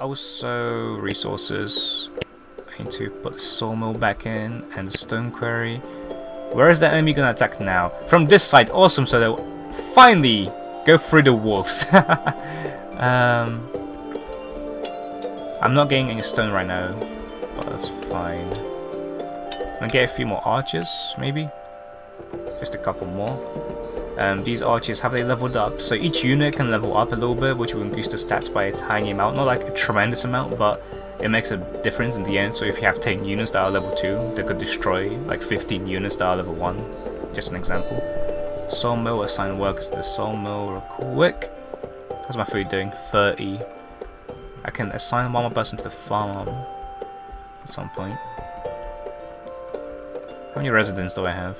Also resources, I need to put the sawmill back in and the stone quarry. Where is that enemy gonna attack now? From this side, awesome, so they'll finally go through the wolves. I'm not getting any stone right now, but that's fine. I'm gonna get a few more archers, maybe? Just a couple more. These archers, have they leveled up? So each unit can level up a little bit, which will increase the stats by a tiny amount. Not like a tremendous amount, but it makes a difference in the end. So if you have 10 units that are level 2, they could destroy like 15 units that are level 1. Just an example. Sawmill, assign workers to the sawmill real quick. How's my food doing? 30. I can assign one more person to the farm at some point. How many residents do I have?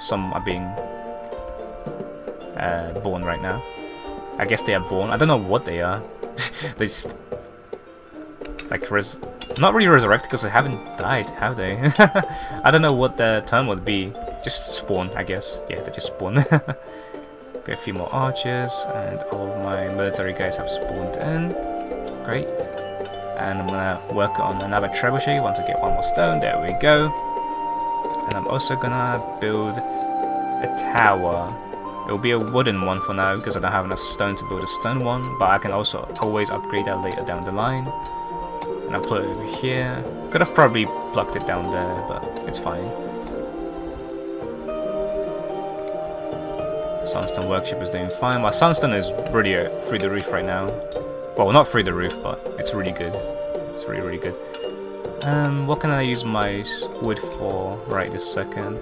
Some are being born right now. I guess they are born. I don't know what they are. They just like not really resurrected because they haven't died, have they? I don't know what the term would be. Just spawn, I guess. Yeah, they just spawn. Got a few more archers, and all my military guys have spawned in. Great. And I'm gonna work on another trebuchet once I get one more stone. There we go. And I'm also gonna build a tower. It'll be a wooden one for now because I don't have enough stone to build a stone one, but I can also always upgrade that later down the line. And I'll put it over here. Could have probably plucked it down there, but it's fine. Sunstone Workshop is doing fine. My sunstone is really through the roof right now. Well, not through the roof, but it's really good. It's really, really good. What can I use my wood for right this second?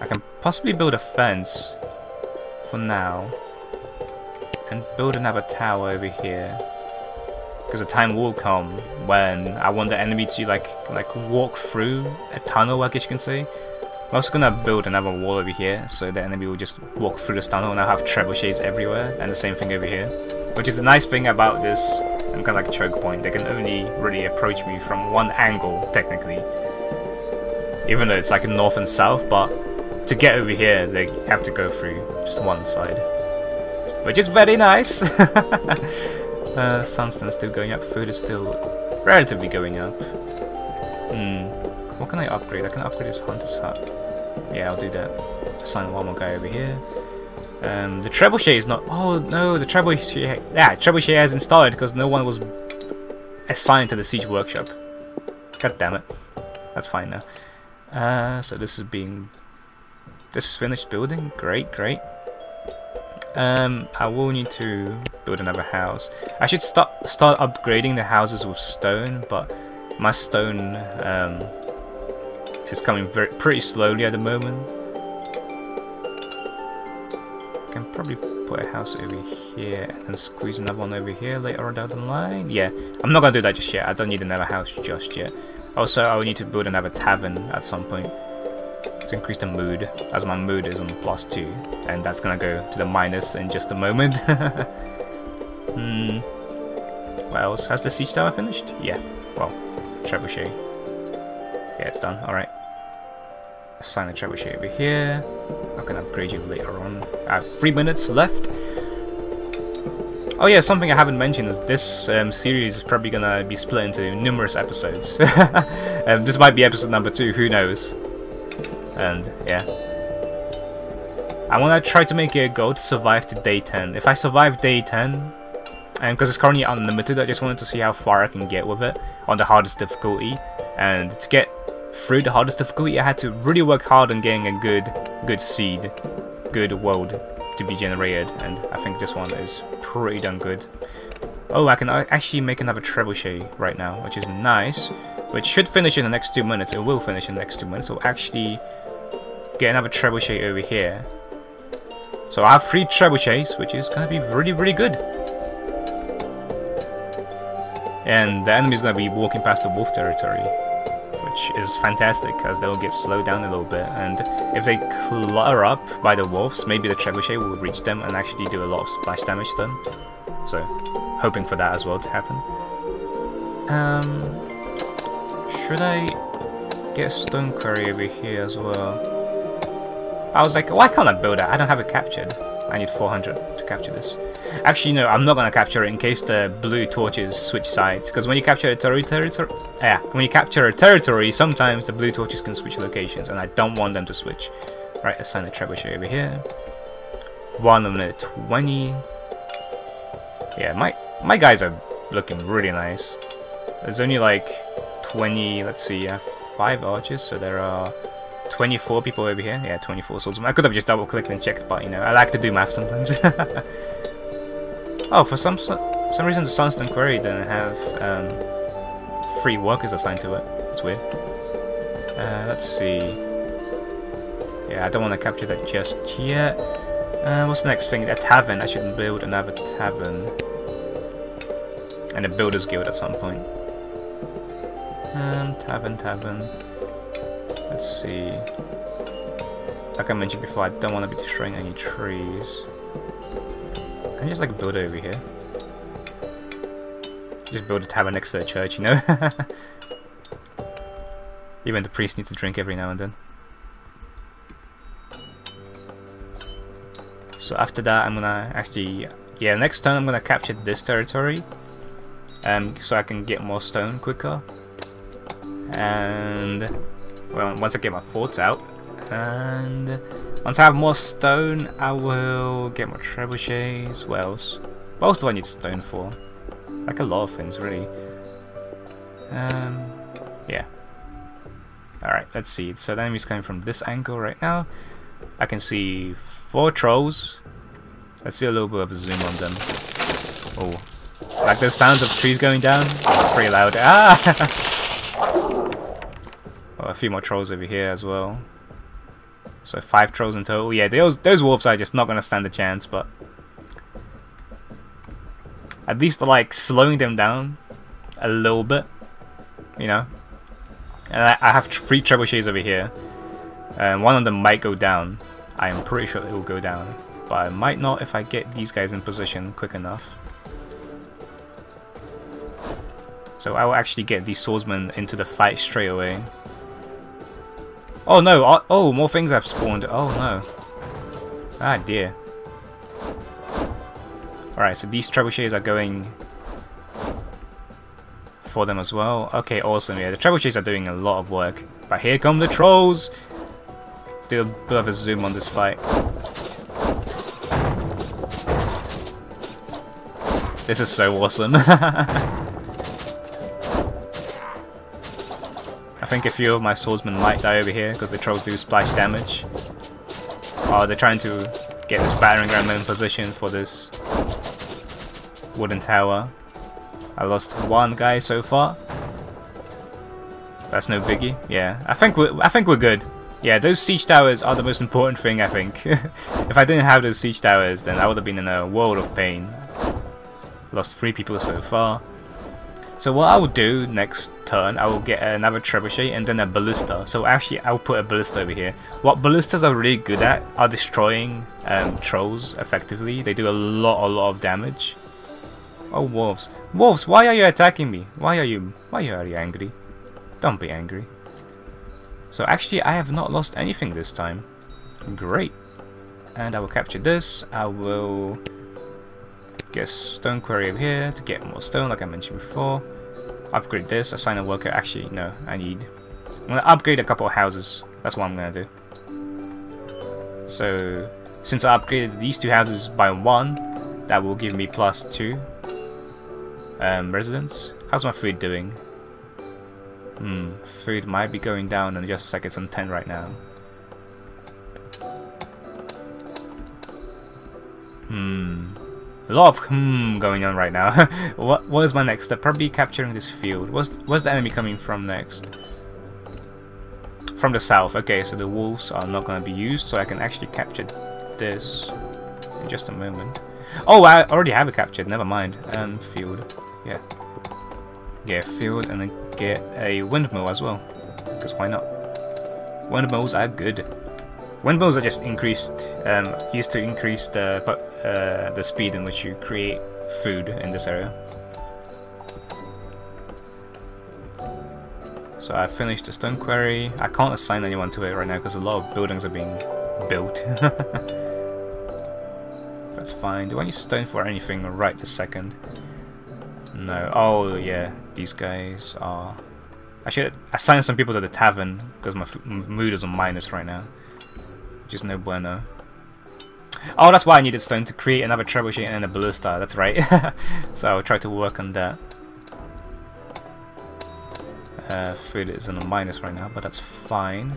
I can possibly build a fence for now and build another tower over here, because the time will come when I want the enemy to like walk through a tunnel, I guess you can say. I'm also gonna build another wall over here so the enemy will just walk through this tunnel, and I'll have trebuchets everywhere, and the same thing over here, which is the nice thing about this. I'm kind of like a choke point. They can only really approach me from one angle, technically. Even though it's like north and south, but to get over here, they have to go through just one side. Which is very nice! Sunstone is still going up, food is still relatively going up. What can I upgrade? I can upgrade this hunter's hut. Yeah, I'll do that. Assign one more guy over here. The trebuchet is not. Oh no, the trebuchet. Yeah, trebuchet hasn't started because no one was assigned to the siege workshop. God damn it. That's fine now. So this is being. This is finished building. Great, great. I will need to build another house. I should start upgrading the houses with stone, but my stone is coming pretty slowly at the moment. I can probably put a house over here and squeeze another one over here later on down the line. Yeah, I'm not gonna do that just yet. I don't need another house just yet. Also, I will need to build another tavern at some point to increase the mood, as my mood is on +2, and that's gonna go to the minus in just a moment. What else? Has the siege tower finished? Yeah. Well, trebuchet. Yeah, it's done. All right. Assign a trebuchet over here. I can upgrade you later on. I have 3 minutes left. Oh yeah, something I haven't mentioned is this series is probably gonna be split into numerous episodes. This might be episode number 2, who knows. And yeah, I wanna try to make it a goal to survive to day 10. If I survive day 10, and because it's currently unlimited, I just wanted to see how far I can get with it on the hardest difficulty. And to get through the hardest difficulty, I had to really work hard on getting a good seed, good world to be generated, and I think this one is pretty damn good. Oh, I can actually make another trebuchet right now, which is nice, which should finish in the next 2 minutes. It will finish in the next 2 minutes. We'll actually get another trebuchet over here. So I have 3 trebuchets, which is gonna be really, really good. And the enemy's gonna be walking past the wolf territory, which is fantastic as they'll get slowed down a little bit, and if they clutter up by the wolves, maybe the trebuchet will reach them and actually do a lot of splash damage to them. So, hoping for that as well to happen. Should I get a stone quarry over here as well? I was like, why can't I build that? I don't have it captured. I need 400 to capture this. Actually, no, I'm not gonna capture it in case the blue torches switch sides. Because when you capture a territory, sometimes the blue torches can switch locations, and I don't want them to switch. Right, assign the trebuchet over here. 1 minute 20. Yeah, my guys are looking really nice. There's only like 20. Let's see, I have 5 archers, so there are 24 people over here. Yeah, 24 swordsmen. I could have just double clicked and checked, but you know, I like to do math sometimes. Oh, for some reason the Sunstone Quarry didn't have 3 workers assigned to it. It's weird. Let's see. Yeah, I don't want to capture that just yet. What's the next thing? A tavern. I should build another tavern. And a builder's guild at some point. Tavern. Let's see. Like I mentioned before, I don't want to be destroying any trees. Can I just like build over here? Just build a tavern next to the church, you know? Even the priest needs to drink every now and then. So after that, I'm gonna actually... yeah, next turn I'm gonna capture this territory. So I can get more stone quicker. And... well, once I get my forts out. And... once I have more stone, I will get more trebuchets. What else? What else do I need stone for? Like a lot of things, really. Yeah. Alright, let's see. So the enemy's coming from this angle right now. I can see 4 trolls. Let's see a little bit of a zoom on them. Oh. Like those sounds of trees going down? That's pretty loud. Ah! Well, a few more trolls over here as well. So 5 trolls in total. Yeah, those wolves are just not going to stand a chance, but... at least they're like slowing them down a little bit, you know? And I have 3 trebuchets over here. And one of them might go down. I am pretty sure it will go down. But I might not if I get these guys in position quick enough. So I will actually get these swordsmen into the fight straight away. Oh no! Oh, more things have spawned. Oh no. Ah dear. Alright, so these trebuchets are going for them as well. Okay, awesome. Yeah, the trebuchets are doing a lot of work. But here come the trolls! Let's do a bit of a zoom on this fight. This is so awesome. I think a few of my swordsmen might die over here because the trolls do splash damage. Oh, they're trying to get this battering ram in position for this wooden tower. I lost 1 guy so far. That's no biggie. Yeah, I think we're good. Yeah, those siege towers are the most important thing, I think. If I didn't have those siege towers, then I would have been in a world of pain. Lost 3 people so far. So what I will do next turn, I will get another trebuchet and then a ballista. So actually, I'll put a ballista over here. What ballistas are really good at are destroying trolls effectively. They do a lot of damage. Oh, wolves! Wolves! Why are you attacking me? Why are you angry? Don't be angry. So actually, I have not lost anything this time. Great. And I will capture this. I will. Get stone quarry over here to get more stone, like I mentioned before. Upgrade this, assign a worker. Actually, no, I'm gonna upgrade a couple of houses. That's what I'm gonna do. So, since I upgraded these 2 houses by 1, that will give me +2 residents. How's my food doing? Food might be going down in just a second. It's on 10 right now. A lot of going on right now. What is my next step? Probably capturing this field. Where's the enemy coming from next? From the south. Okay, so the wolves are not going to be used, so I can actually capture this in just a moment. Oh, I already have it captured. Never mind. Field. Yeah. Get a field and then get a windmill as well. Because why not? Windmills are good. Windmills are just used to increase the speed in which you create food in this area. So I finished the stone quarry. I can't assign anyone to it right now because a lot of buildings are being built. that's fine. Do I need stone for anything right this second? No. Oh yeah, these guys are... I should assign some people to the tavern because my mood is on minus right now. Just no bueno. Oh, that's why I needed stone to create another trebuchet and a ballista. That's right. So I'll try to work on that. Food is on a minus right now, but that's fine.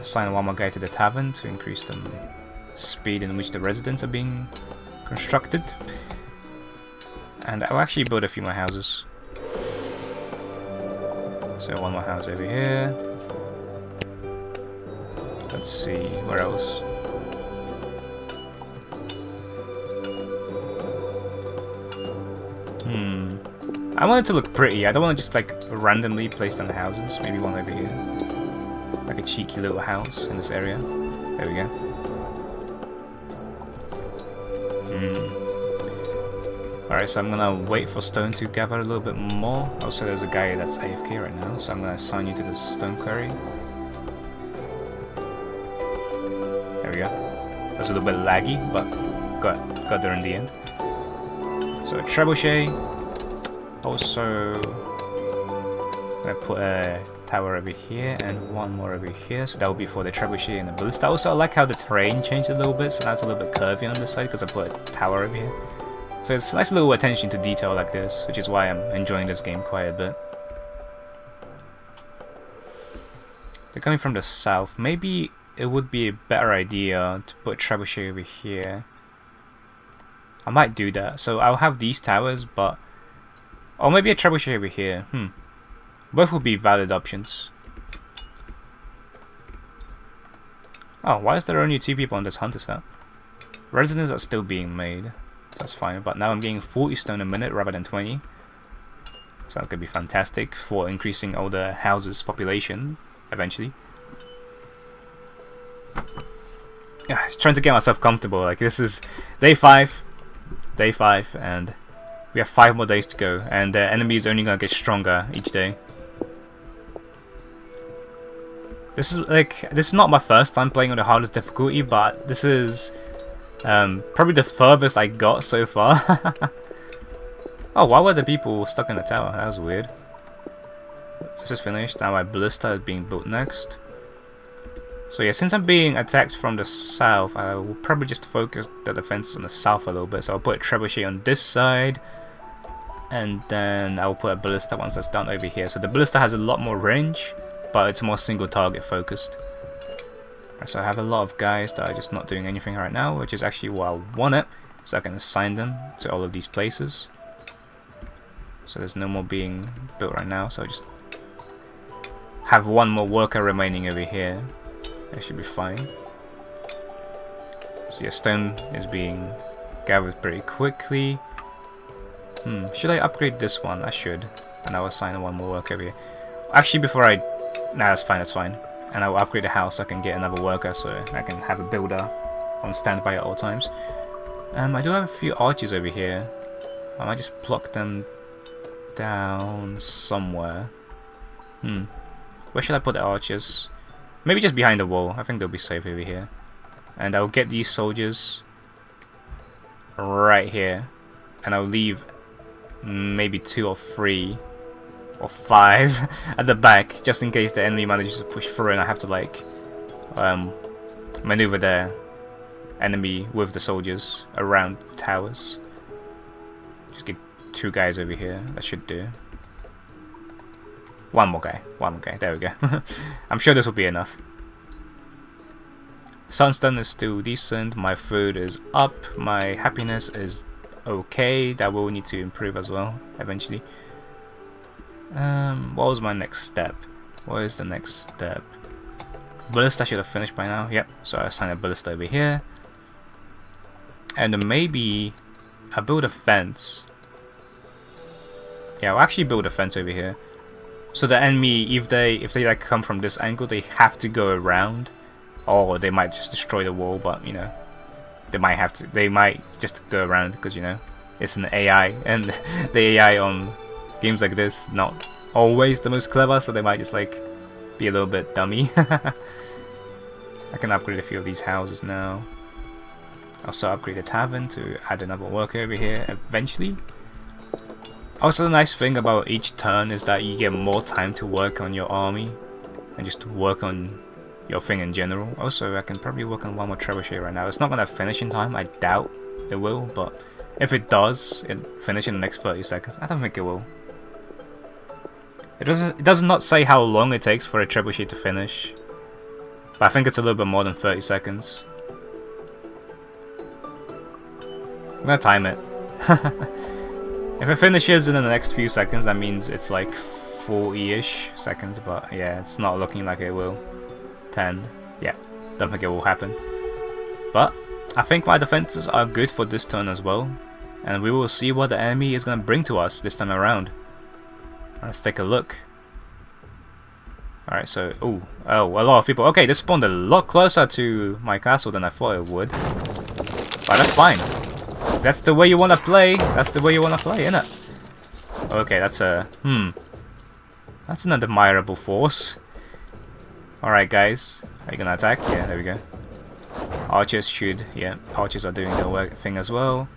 Assign one more guy to the tavern to increase the speed in which the residents are being constructed. And I'll actually build a few more houses. So one more house over here. Let's see, where else? I want it to look pretty. I don't want to just like randomly place down the houses. Maybe one over here. Like a cheeky little house in this area. There we go. Alright, so I'm gonna wait for stone to gather a little bit more. Also, there's a guy that's AFK right now, so I'm gonna assign you to the stone quarry. There we go. That's a little bit laggy, but got there in the end. So a trebuchet. Also, I put a tower over here and one more over here, so that will be for the trebuchet and the ballista. Also, I like how the terrain changed a little bit, so that's a little bit curvy on this side because I put a tower over here. So it's nice little attention to detail like this, which is why I'm enjoying this game quite a bit. They're coming from the south. Maybe it would be a better idea to put a trebuchet over here. I might do that. So I'll have these towers, but... or maybe a trebuchet over here. Both would be valid options. Oh, why is there only 2 people on this hunter's hut? Residents are still being made. That's fine, but now I'm getting 40 stone a minute rather than 20. So that could be fantastic for increasing all the houses' population eventually. Trying to get myself comfortable. Like, this is day 5. Day 5 and... we have 5 more days to go, and the enemy is only going to get stronger each day. This is not my first time playing on the hardest difficulty, but this is probably the furthest I got so far. Oh, why were the people stuck in the tower? That was weird. This is finished. Now my ballista is being built next. So yeah, since I'm being attacked from the south, I will probably just focus the defense on the south a little bit. So I'll put a trebuchet on this side, and then I'll put a ballista once that's done over here. So the ballista has a lot more range, but it's more single target focused. So I have a lot of guys that are just not doing anything right now, which is actually why I want it. So I can assign them to all of these places. So there's no more being built right now, so I just have one more worker remaining over here. It should be fine. So yeah, stone is being gathered pretty quickly. Should I upgrade this one? I should. And I'll assign one more worker here. Actually, before I... nah, that's fine, that's fine. And I'll upgrade the house so I can get another worker, so I can have a builder on standby at all times. I do have a few archers over here. I might just pluck them down somewhere. Where should I put the archers? Maybe just behind the wall. I think they'll be safe over here. And I'll get these soldiers right here. And I'll leave maybe 2 or 3 or 5 at the back, just in case the enemy manages to push through and I have to like maneuver the enemy with the soldiers around the towers. Just get 2 guys over here. That should do. One more guy, there we go. I'm sure this will be enough. Sunstone is still decent, my food is up, my happiness is okay, that will need to improve as well, eventually. What was my next step? What is the next step? Ballista should have finished by now, yep, so I assign a ballista over here. And then maybe I build a fence. Yeah, I'll actually build a fence over here. So the enemy, if they like come from this angle, they have to go around, or they might just destroy the wall. But you know, they might just go around because you know it's an AI, and the AI on games like this not always the most clever. So they might just like be a little bit dummy. I can upgrade a few of these houses now. Also upgrade the tavern to add another worker over here eventually. Also, the nice thing about each turn is that you get more time to work on your army and just work on your thing in general. Also, I can probably work on one more trebuchet right now. It's not going to finish in time, I doubt it will, but if it does, it'll finish in the next 30 seconds. I don't think it will. It does not say how long it takes for a trebuchet to finish, but I think it's a little bit more than 30 seconds. I'm going to time it. If it finishes in the next few seconds, that means it's like 40-ish seconds, but yeah, it's not looking like it will. 10, yeah, don't think it will happen. But I think my defenses are good for this turn as well, and we will see what the enemy is going to bring to us this time around. Let's take a look. Alright, so, oh, a lot of people. Okay, this spawned a lot closer to my castle than I thought it would, but that's fine. That's the way you want to play. That's the way you want to play, innit? Okay, that's a... That's an admirable force. Alright, guys. Are you gonna attack? Yeah, there we go. Archers should... Yeah, archers are doing their work thing as well.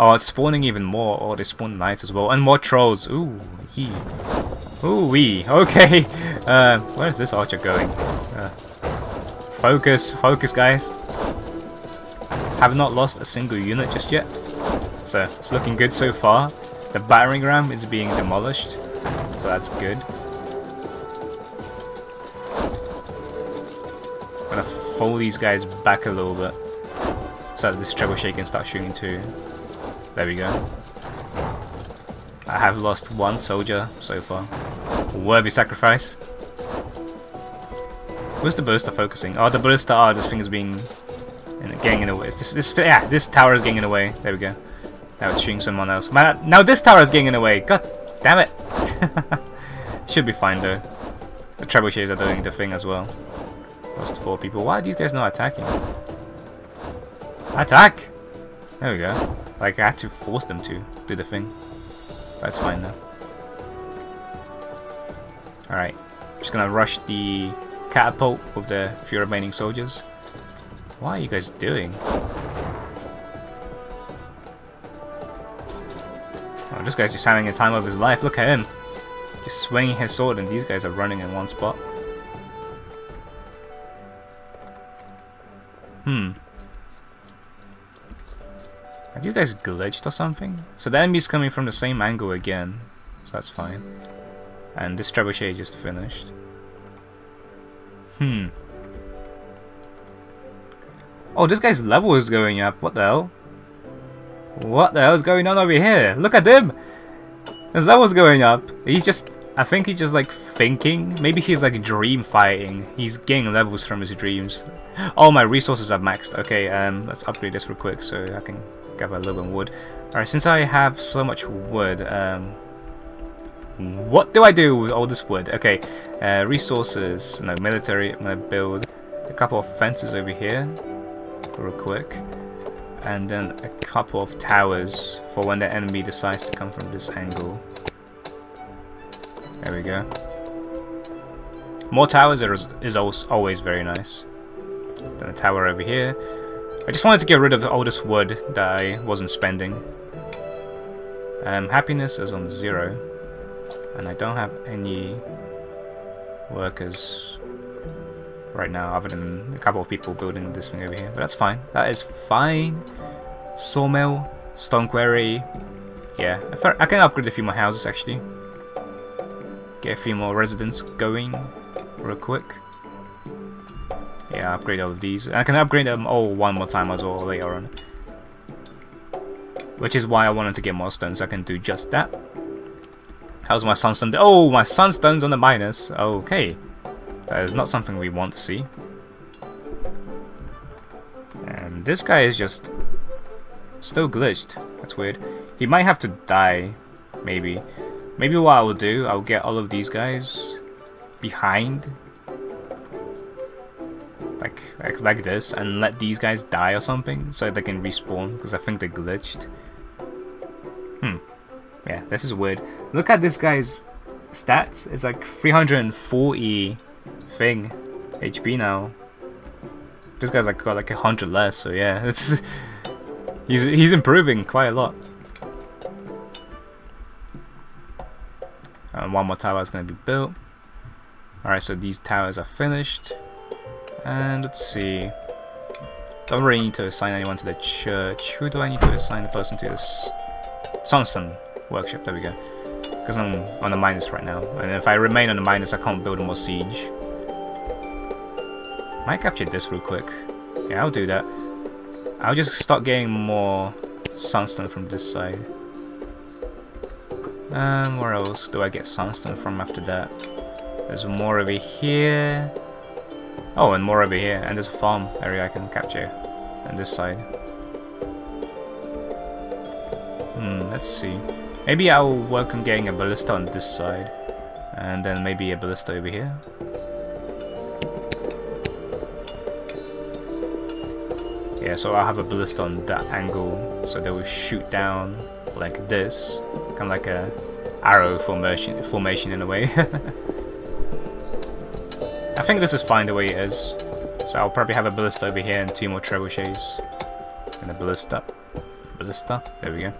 Oh, it's spawning even more. Oh, they spawn knights as well. And more trolls. Ooh-wee. Ooh-wee. Okay. Where is this archer going? Focus. Focus, guys. Have not lost a single unit just yet, so it's looking good so far. The battering ram is being demolished, so that's good. I'm gonna fold these guys back a little bit so that this trebuchet can start shooting too. There we go. I have lost one soldier so far. Worthy sacrifice. Where's the ballista focusing? Oh, the ballista. Oh, this thing is being... and getting in the way. This tower is getting in the way. There we go. Now it's shooting someone else. Man, now this tower is getting in the way. God damn it. Should be fine though. The trebuchets are doing the thing as well. Lost 4 people. Why are these guys not attacking? Attack! There we go. Like I had to force them to do the thing. That's fine though. Alright. Just gonna rush the catapult with the few remaining soldiers. What are you guys doing? Oh, this guy's just having a time of his life. Look at him. Just swinging his sword and these guys are running in one spot. Have you guys glitched or something? So the enemy's coming from the same angle again. So that's fine. And this trebuchet just finished. Oh, this guy's level is going up. What the hell? What the hell is going on over here? Look at him! His level's going up. He's just... I think he's just like thinking. Maybe he's like dream fighting. He's getting levels from his dreams. Oh, my resources are maxed. Okay, let's upgrade this real quick so I can gather a little bit of wood. Alright, since I have so much wood, what do I do with all this wood? Okay, resources. No, military. I'm gonna build a couple of fences over here. Real quick, and then a couple of towers for when the enemy decides to come from this angle. There we go. More towers is always very nice. Then a tower over here. I just wanted to get rid of all this wood that I wasn't spending. Happiness is on 0, and I don't have any workers right now other than a couple of people building this thing over here, but that's fine. That is fine. Sawmill, stone quarry. Yeah, I can upgrade a few more houses actually. Get a few more residents going real quick. Yeah, upgrade all of these. And I can upgrade them all one more time as well later on, which is why I wanted to get more stones. I can do just that. How's my sunstone? Oh, my sunstone's on the minus. Okay. That is not something we want to see. And this guy is just still glitched. That's weird. He might have to die, maybe. Maybe what I will do, I'll get all of these guys behind, like this, and let these guys die or something, so they can respawn. Because I think they glitched. Yeah, this is weird. Look at this guy's stats. It's like 340. Thing HP now. This guy's like got like 100 less, so yeah, it's he's improving quite a lot. And one more tower is going to be built. Alright, so these towers are finished. And let's see. Don't really need to assign anyone to the church. Who do I need to assign the person to? This Sonson workshop, there we go. Because I'm on the minus right now. And if I remain on the minus, I can't build more siege. I might capture this real quick. Yeah, I'll do that. I'll just start getting more sunstone from this side. Where else do I get sunstone from after that? There's more over here. Oh, and more over here. And there's a farm area I can capture on this side. Let's see. Maybe I'll work on getting a ballista on this side. And then maybe a ballista over here. Yeah, so I'll have a ballista on that angle, so they will shoot down like this, kind of like a arrow formation in a way. I think this is fine the way it is, so I'll probably have a ballista over here and two more trebuchets, and a ballista, there we go.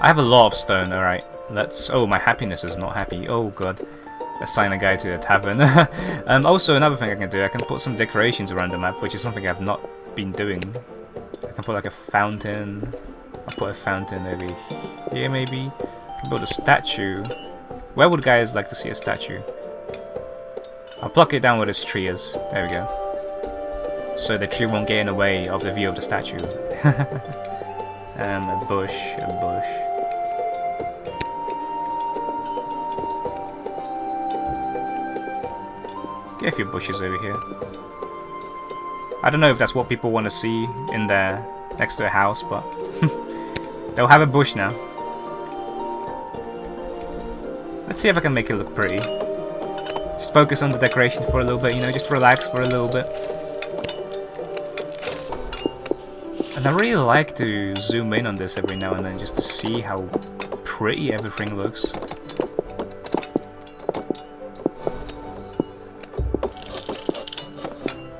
I have a lot of stone, alright, let's, oh my happiness is not happy, oh god. Assign a guy to the tavern. Also, another thing I can do, I can put some decorations around the map, which is something I've not been doing. I can put like a fountain. I'll put a fountain over here maybe. I can build a statue. Where would guys like to see a statue? I'll block it down where this tree is. There we go. So the tree won't get in the way of the view of the statue. And a bush. Get a few bushes over here. I don't know if that's what people want to see in there next to a house, but they'll have a bush now. Let's see if I can make it look pretty. Just focus on the decoration for a little bit, you know, just relax for a little bit. And I really like to zoom in on this every now and then just to see how pretty everything looks.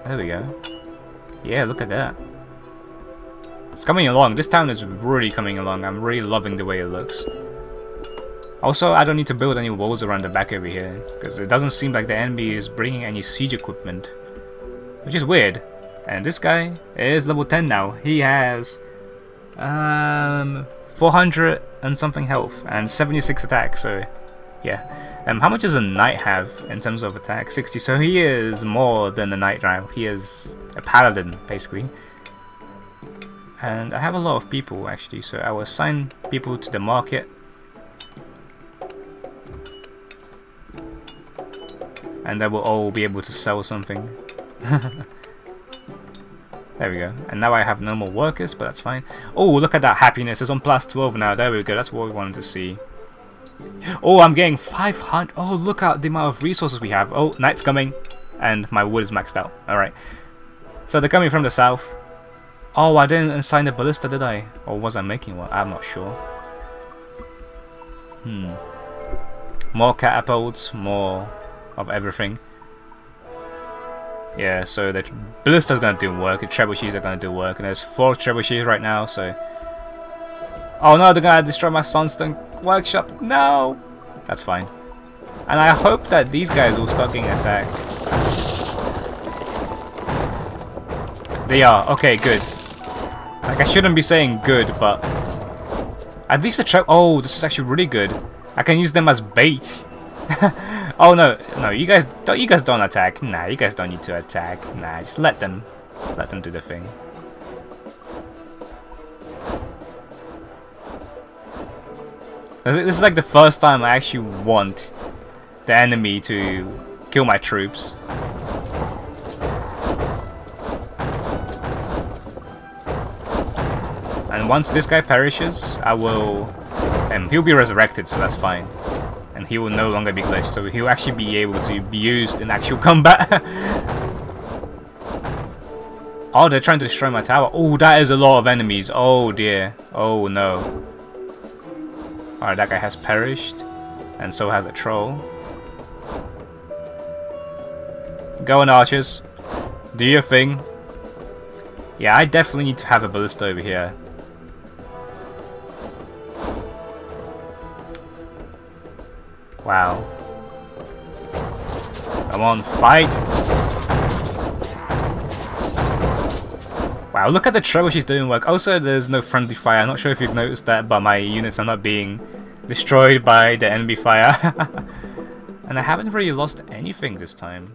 There we go. Yeah, look at that. It's coming along. This town is really coming along. I'm really loving the way it looks. Also, I don't need to build any walls around the back over here, because it doesn't seem like the enemy is bringing any siege equipment, which is weird. And this guy is level 10 now. He has 400 and something health and 76 attack, so yeah. How much does a knight have in terms of attack? 60, so he is more than a knight now. He is a paladin, basically. And I have a lot of people, actually, so I will assign people to the market. And they will all be able to sell something. There we go. And now I have no more workers, but that's fine. Oh, look at that happiness. It's on plus 12 now. There we go. That's what we wanted to see. Oh, I'm getting 500. Oh, look at the amount of resources we have. Oh, night's coming. And my wood is maxed out. Alright. So they're coming from the south. Oh, I didn't assign the ballista, did I? Or was I making one? I'm not sure. More catapults, more of everything. Yeah, so the ballista's gonna do work. The trebuchets are gonna do work. And there's 4 trebuchets right now, so... Oh no, they're gonna destroy my sunstone workshop. No! That's fine. And I hope that these guys will start getting attacked. They are. Okay, good. Like, I shouldn't be saying good, but... At least the trap... Oh, this is actually really good. I can use them as bait. Oh no. No, you guys don't attack. Nah, you guys don't need to attack. Nah, just let them. Let them do the thing. This is like the first time I actually want the enemy to kill my troops. And once this guy perishes, I will... he'll be resurrected, so that's fine. And he will no longer be glitched, so he'll actually be able to be used in actual combat. Oh, they're trying to destroy my tower. Oh, that is a lot of enemies. Oh dear. Oh no. Alright, that guy has perished, and so has a troll. Go on, archers. Do your thing. Yeah, I definitely need to have a ballista over here. Wow. Come on, fight! Wow, look at the trouble she's doing work. Also, there's no friendly fire. I'm not sure if you've noticed that, but my units are not being destroyed by the enemy fire. And I haven't really lost anything this time.